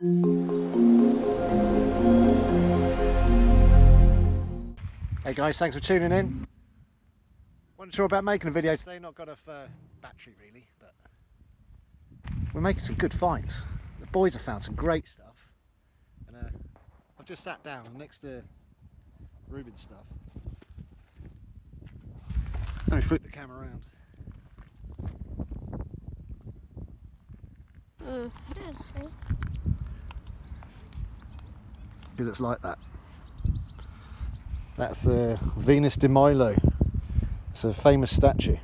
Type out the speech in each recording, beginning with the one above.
Hey guys, thanks for tuning in. Wasn't sure about making a video today, not got enough battery really, but we're making some good finds. The boys have found some great stuff, and I've just sat down next to Ruben's stuff. Let me flip the camera around. I don't see. It looks like that. That's the Venus de Milo. It's a famous statue.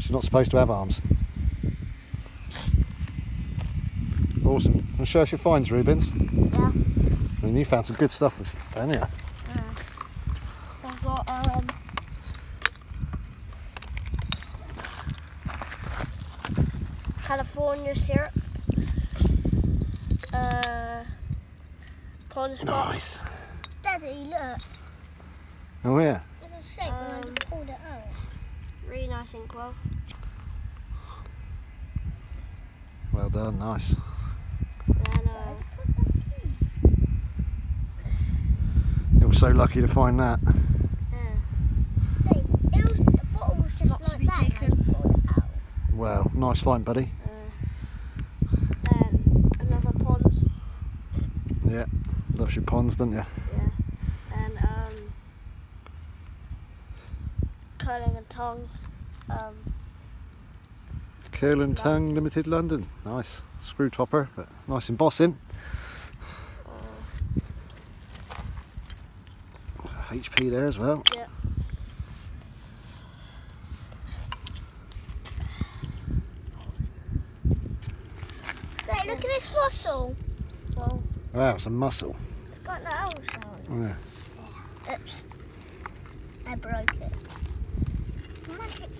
She's not supposed to have arms. Awesome. I'm sure she finds Rubens. Yeah. I mean, you found some good stuff this down here. Yeah. So I've got California syrup. Nice. Daddy, look. Oh yeah. You can shake them and pull it out. Really nice inkwell. Well done, nice. It was so lucky to find that. Yeah. It was, the bottle was just not like that. And pulled it out. Well, nice find, buddy. Another ponds. Yeah. Loves your ponds, don't you? Yeah. And Curling and Tongue. Curling and Tongue Limited, London. Nice screw topper, but nice embossing. HP there as well. Yeah. Hey, look at this mussel. Wow. Wow, it's a mussel. It's got no holes on it. Yeah. Oops. I broke it. Magic.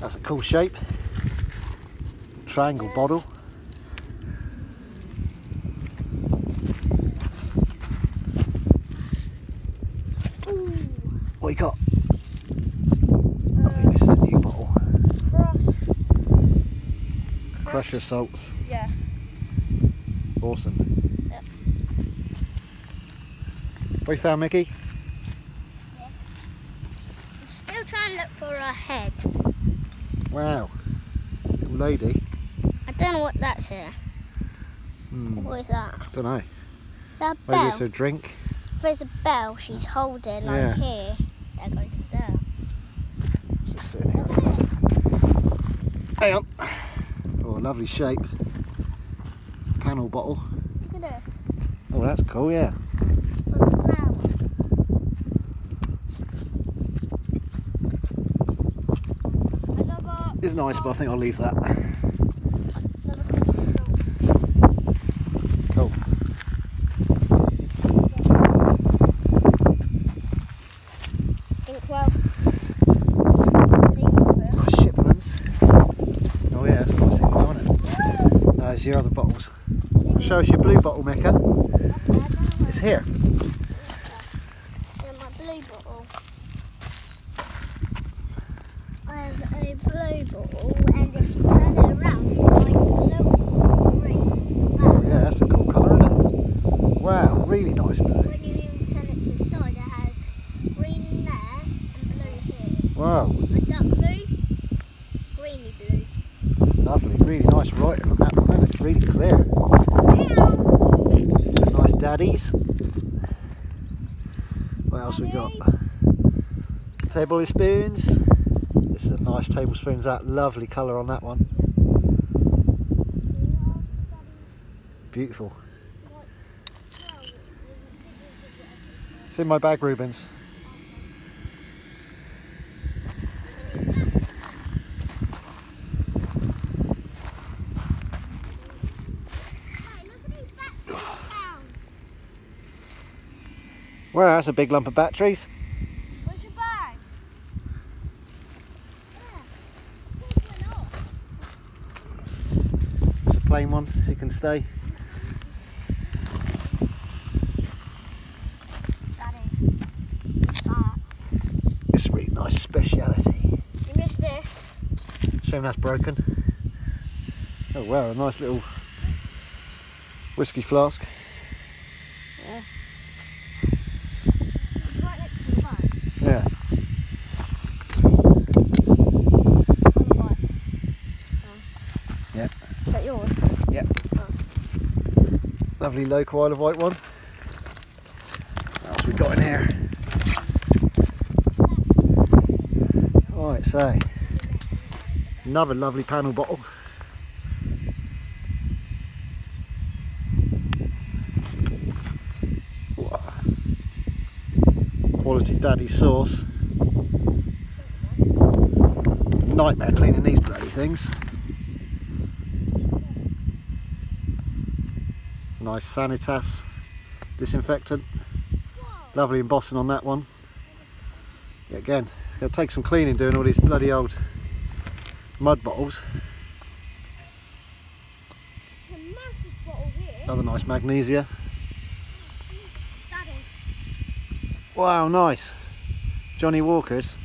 That's a cool shape. Triangle bottle. What you got? I think this is a new bottle. Crusher salts. Yeah. Awesome. Yep. What you found, Mickey? Yes. I'm still trying to look for a head. Wow. Little lady. I don't know what that's here. Mm. What is that? Don't know. Is that a bell? Maybe it's a drink. If there's a bell she's holding like here. There goes the bell. Just sitting here. Hang on. Oh, lovely shape. Panel bottle. Look at this. Oh, that's cool, yeah. It's nice, but I think I'll leave that. Cool. Your other bottles. Show us your blue bottle, Mecca. It's here. Yeah, my blue bottle. I have a blue bottle, and if you turn it around, it's like blue green. Wow. Yeah, that's a cool colour, isn't it? Wow, really nice blue. When you even turn it to the side, it has green there and blue here. Wow. A dark blue, greeny blue. It's lovely, really nice writing on that one. It's really clear. Nice daddies. What else we got? Tablespoons. This is a nice tablespoons. That lovely colour on that one. Beautiful. It's in my bag, Rubens. Well, that's a big lump of batteries. Where's your bag? Yeah. It's a plain one, it can stay. speciality. You missed this. Shame that's broken. Oh wow, a nice little whiskey flask. Yeah. It's right next to the bike. Yeah. On the bike. Oh. Yeah. Is that yours? Yeah. Oh. Lovely local Isle of Wight one. What else we got in here? Alright, so another lovely panel bottle. Quality daddy sauce. Nightmare cleaning these bloody things. Nice Sanitas disinfectant. Lovely embossing on that one. Yeah, again, it'll take some cleaning doing all these bloody old mud bottles. There's a massive bottle here. Another nice magnesia. Wow, nice. Johnny Walker's.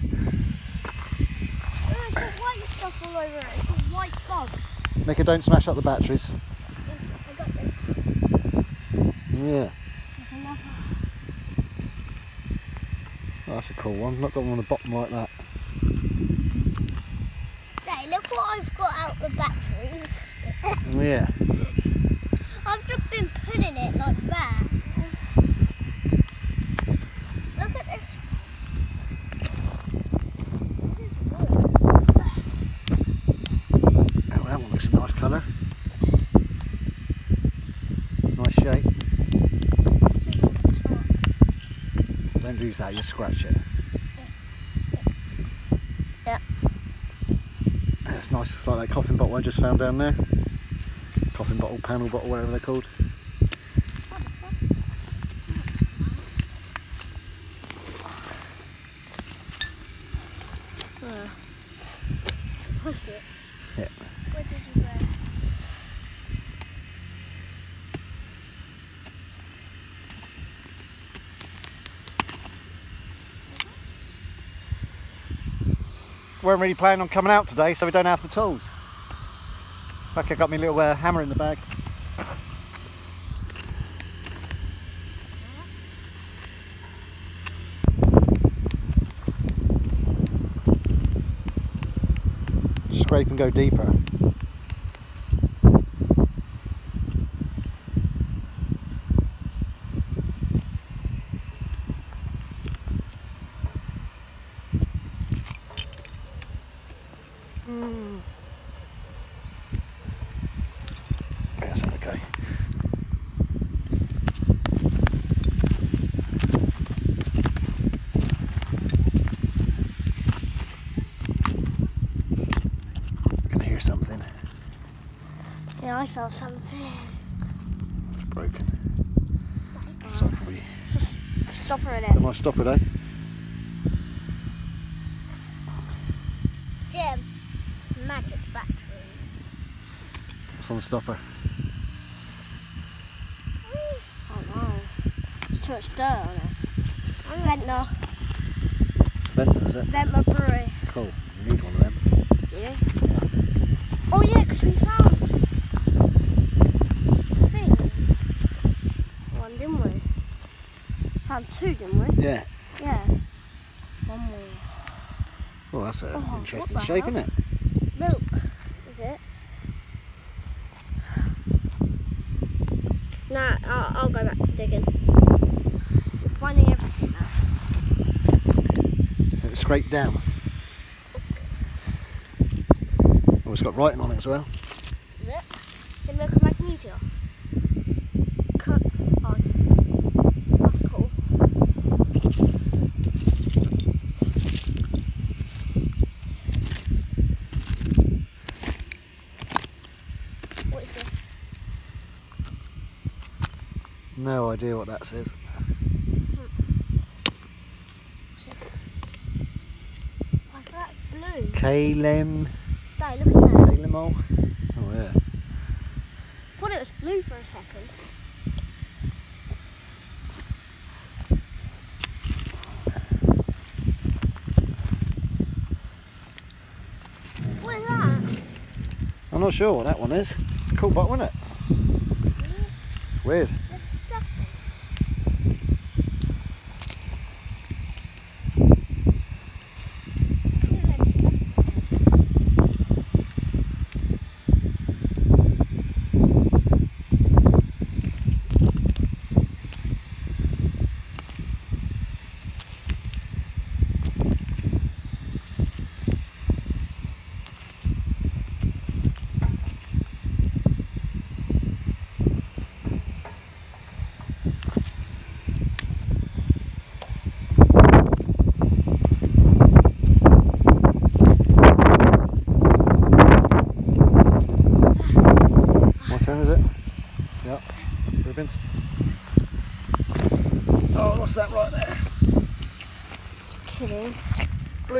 There's the white stuff all over it. It's the white bugs. Nicker, don't smash up the batteries. I got this. Yeah. There's another. Oh, that's a cool one. I've not got one on the bottom like that. Hey, look what I've got out the batteries. Yeah. I've just been putting it like that. That you scratch it. Yeah. That's nice. It's like that coffin bottle I just found down there. Coffin bottle, panel bottle, whatever they're called. Yeah. Where did you go? We weren't really planning on coming out today, so we don't have the tools. Like, I got my little hammer in the bag. Scrape and go deeper. I felt something. It's broken. So probably. Just stop her in it. Am I stop it, eh? Jim, magic batteries. What's on the stopper? Oh no. There's too much dirt on it. I'm Ventnor. Ventnor, is it? Ventnor brewery. Cool. We need one of them. Yeah. Oh yeah, because we found. Two, didn't we? Yeah. Yeah. One more. Well, that's an interesting shape, isn't it? Milk, is it? Nah, I'll go back to digging. We're finding everything now. It's scraped down. Oh, it's got writing on it as well. Is it? The milk of magnesia. No idea what that says. Like that blue. Kalem. No, look at that. Kalemol. Oh yeah. I thought it was blue for a second. not sure what that one is. It's a cool bottle, isn't it? Weird.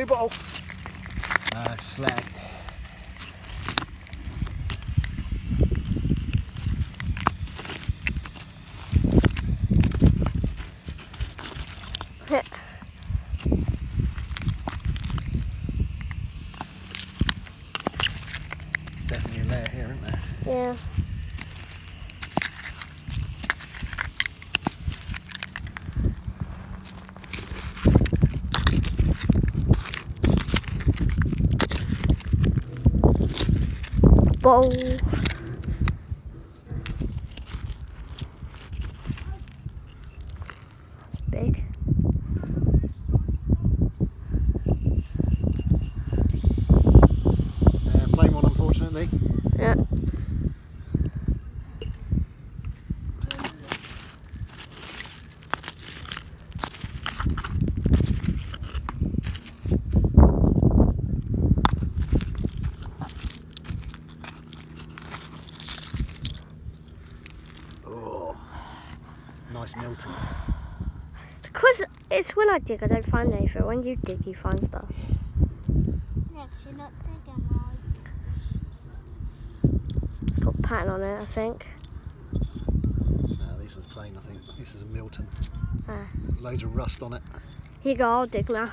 Whoa. That's big. Plain one, unfortunately. Yeah. Milton. Because it's when I dig I don't find anything. When you dig you find stuff. Yeah, because you're not digging right. It's got a pattern on it, I think. No, this is plain, I think. This is a Milton. Loads of rust on it. Here you go, I'll dig now.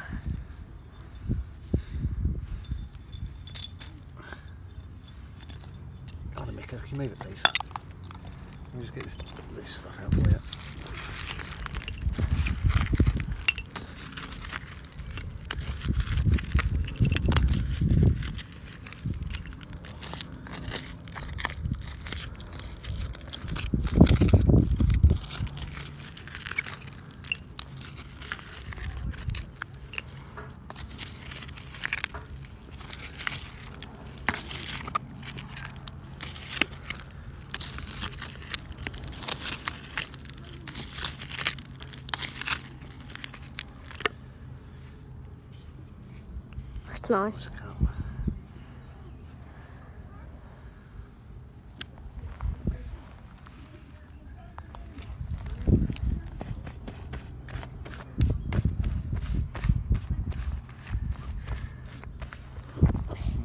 Come on, Mickey, can you move it please? Let me just get this loose stuff out for you. Nice.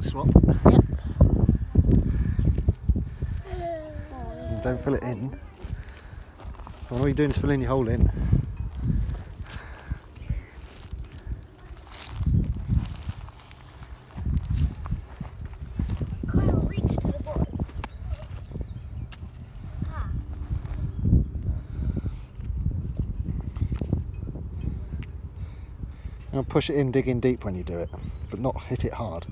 Swap. Yep. Don't fill it in. All you're doing is filling your hole in. Push it in, dig in deep when you do it, but not hit it hard.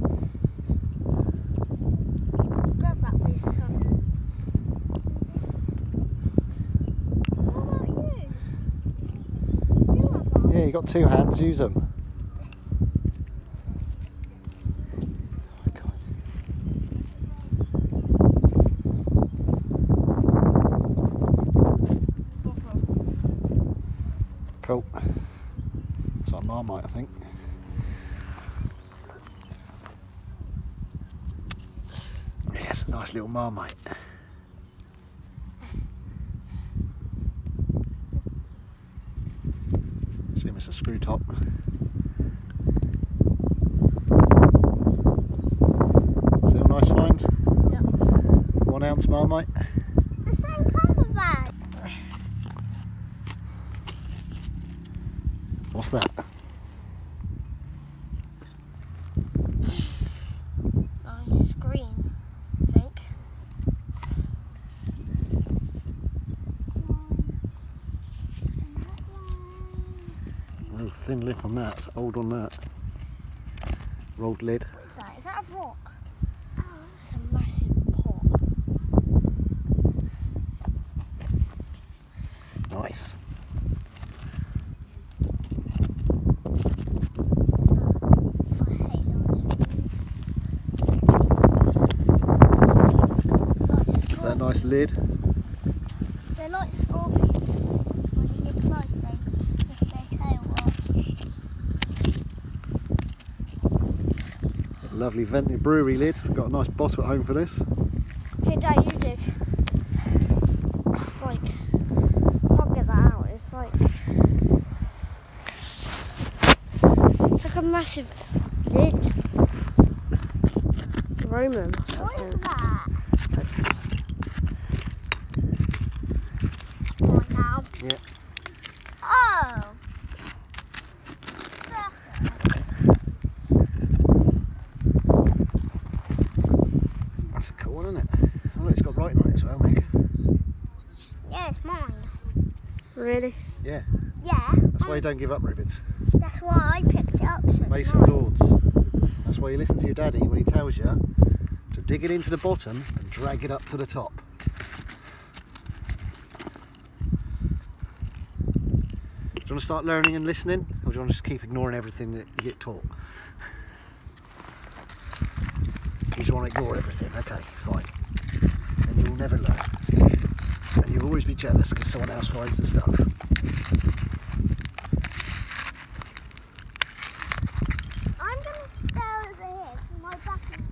Grab that piece of cover. What about you? You have arms. Yeah, you got two hands, use them. Cool. Marmite, I think. Yes, yeah, a nice little Marmite. See, it's a screw top. Still a nice find. Yep. 1 ounce Marmite. The same colour bag. What's that? Green. Little thin lip on that, it's old on that. Rolled lid. What is that? Is that a rock? Oh, that's a massive pot. Nice. Is that a nice lid? They're like scorpions. Lovely Ventnor brewery lid. We've got a nice bottle at home for this. Hey Dad, you do. It's like, can't get that out. It's like a massive lid. Roman. What is that? What now? Yeah. Oh. Really? Yeah. Yeah. That's why you don't give up, Rubens. That's why I picked it up. So Mason Lords. That's why you listen to your daddy when he tells you to dig it into the bottom and drag it up to the top. Do you want to start learning and listening, or do you want to just keep ignoring everything that you get taught? You just want to ignore everything. Okay, fine. Then you'll never learn. And you'll always be jealous because someone else finds the stuff. I'm going to stay over here for my backing.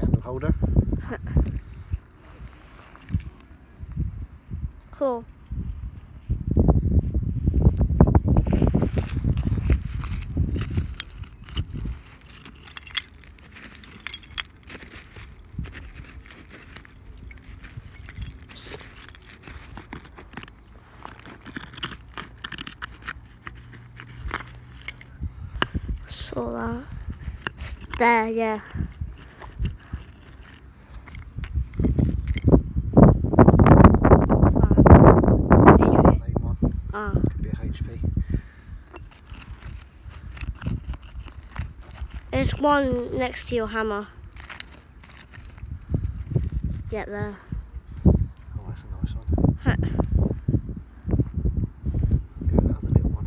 Candle holder. Cool. There, yeah. Ah. Could be a HP. There's one next to your hammer. Get there. Oh, that's a nice one. Go with that other little one.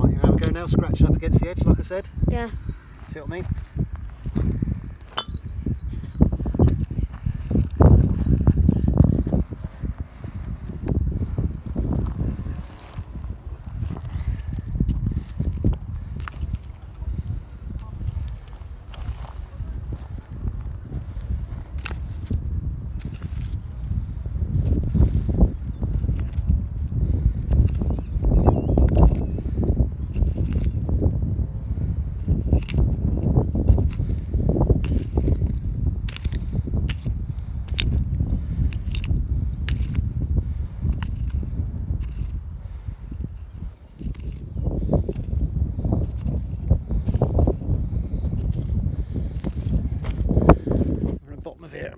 Right, you have a go now, scratching up against the edge, like I said. Yeah. See what I mean?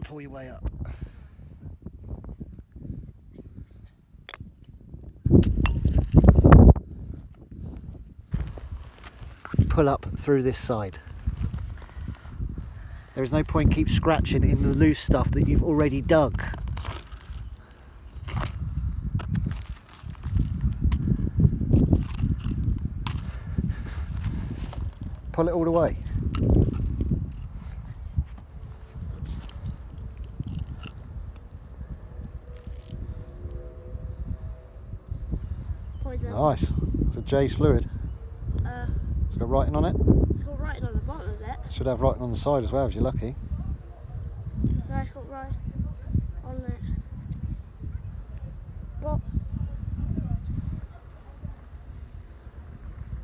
Pull your way up. Pull up through this side. There is no point keep scratching in the loose stuff that you've already dug. Pull it all the way. Nice. It's a Jay's fluid. It's got writing on it. It's got writing on the bottom of it. Should have writing on the side as well if you're lucky. No, it's got writing on it. What?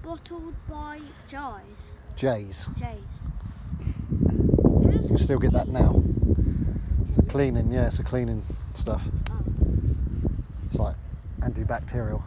Bottled by Jay's. Jay's. You still get that now. Cleaning, yeah, it's a cleaning stuff. Oh. It's like antibacterial.